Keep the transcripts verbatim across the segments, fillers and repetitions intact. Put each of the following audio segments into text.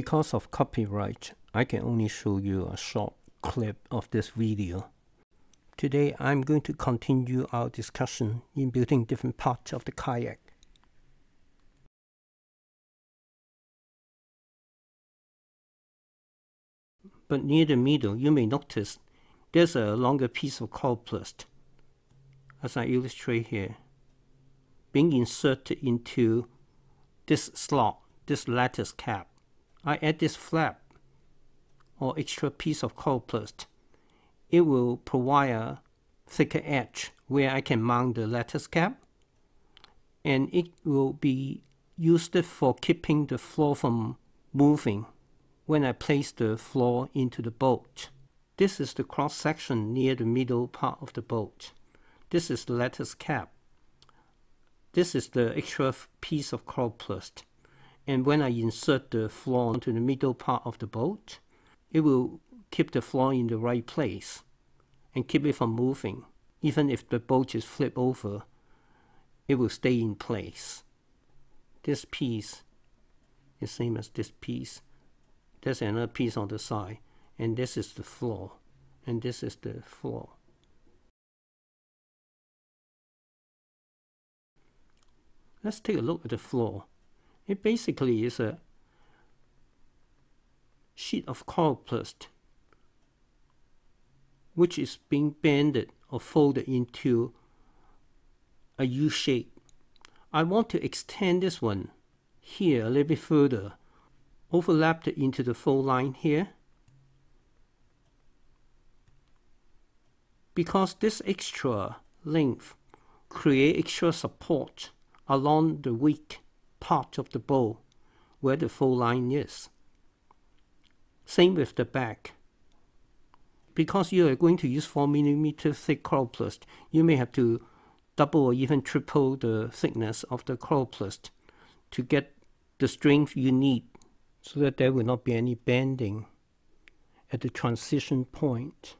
because of copyright, I can only show you a short clip of this video. Today I'm going to continue our discussion in building different parts of the kayak. But near the middle, you may notice there's a longer piece of coroplast, as I illustrate here, being inserted into this slot, this lattice cap. I add this flap or extra piece of coroplast. It will provide a thicker edge where I can mount the lattice cap, and it will be used for keeping the floor from moving when I place the floor into the boat. This is the cross section near the middle part of the boat. This is the lattice cap. This is the extra piece of coroplast. And when I insert the floor into the middle part of the boat, it will keep the floor in the right place and keep it from moving. Even if the boat is flipped over, it will stay in place. This piece is same as this piece. There's another piece on the side, and this is the floor, and this is the floor. Let's take a look at the floor. It basically is a sheet of coroplast, which is being banded or folded into a U shape. I want to extend this one here a little bit further, overlapped into the fold line here, because this extra length creates extra support along the weak part of the bow where the fold line is. Same with the back. Because you are going to use four millimeter thick coroplast, you may have to double or even triple the thickness of the coroplast to get the strength you need, so that there will not be any bending at the transition point.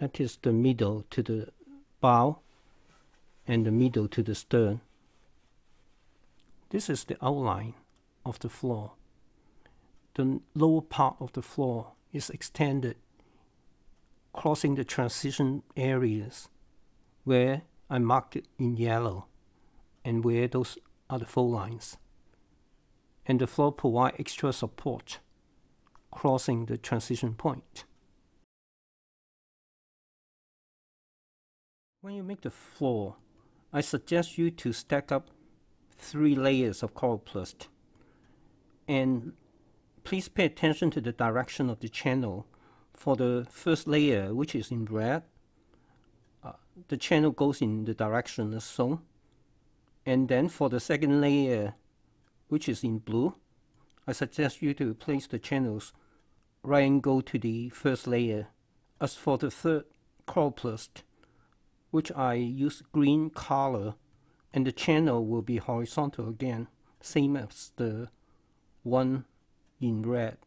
That is the middle to the bow and the middle to the stern. This is the outline of the floor. The lower part of the floor is extended, crossing the transition areas where I marked it in yellow and where those are the fold lines. And the floor provides extra support crossing the transition point. When you make the floor, I suggest you to stack up three layers of coroplast. And please pay attention to the direction of the channel. For the first layer, which is in red, uh, the channel goes in the direction as shown. And then for the second layer, which is in blue, I suggest you to place the channels right angle to the first layer. As for the third coroplast, which I use green color, and the channel will be horizontal again, same as the one in red.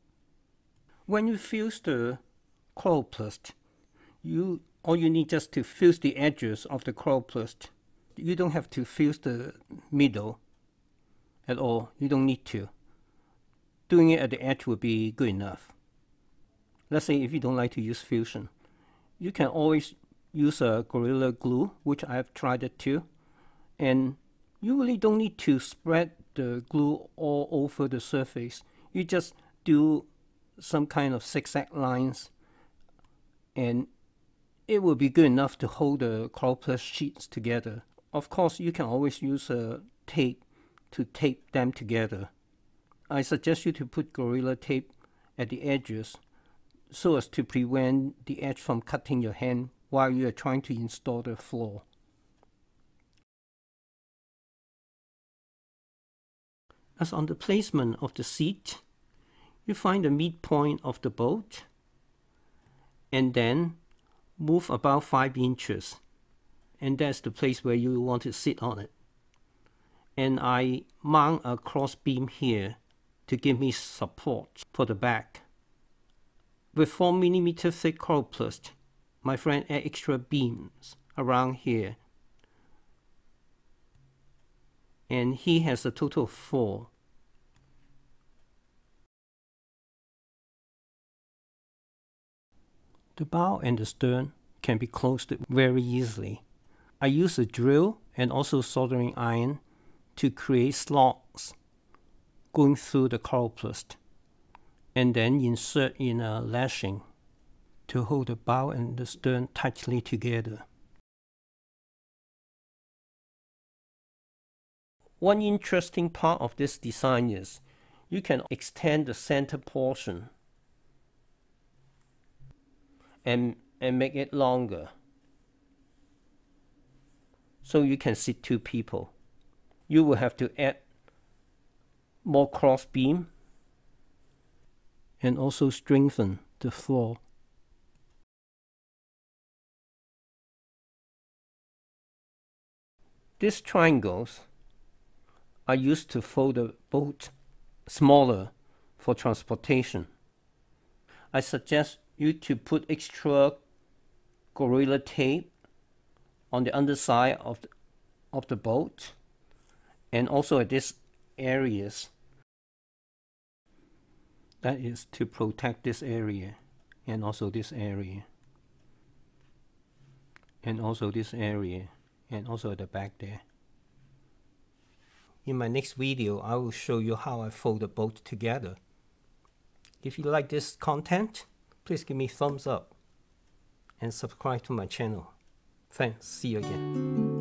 When you fuse the coroplast, you all you need just to fuse the edges of the coroplast. You don't have to fuse the middle at all. You don't need to. Doing it at the edge would be good enough. Let's say if you don't like to use fusion, you can always use a gorilla glue, which I have tried it too, and you really don't need to spread the glue all over the surface. You just do some kind of zigzag lines, and it will be good enough to hold the coroplast sheets together. Of course, you can always use a tape to tape them together. I suggest you to put gorilla tape at the edges so as to prevent the edge from cutting your hand while you are trying to install the floor. As on the placement of the seat, you find the midpoint of the boat and then move about five inches, and that's the place where you want to sit on it. And I mount a cross beam here to give me support for the back. With four millimeter thick coroplast, my friend add extra beams around here. And he has a total of four. The bow and the stern can be closed very easily. I use a drill and also soldering iron to create slots going through the coroplast, and then insert in a lashing to hold the bow and the stern tightly together. One interesting part of this design is you can extend the center portion and, and make it longer, so you can sit two people. You will have to add more cross beam and also strengthen the floor. These triangles are used to fold the boat smaller for transportation. I suggest you to put extra gorilla tape on the underside of the, of the boat, and also at these areas. That is to protect this area, and also this area, and also this area, and also at the back there. In my next video, I will show you how I fold the boat together. If you like this content, please give me a thumbs up and subscribe to my channel. Thanks, see you again.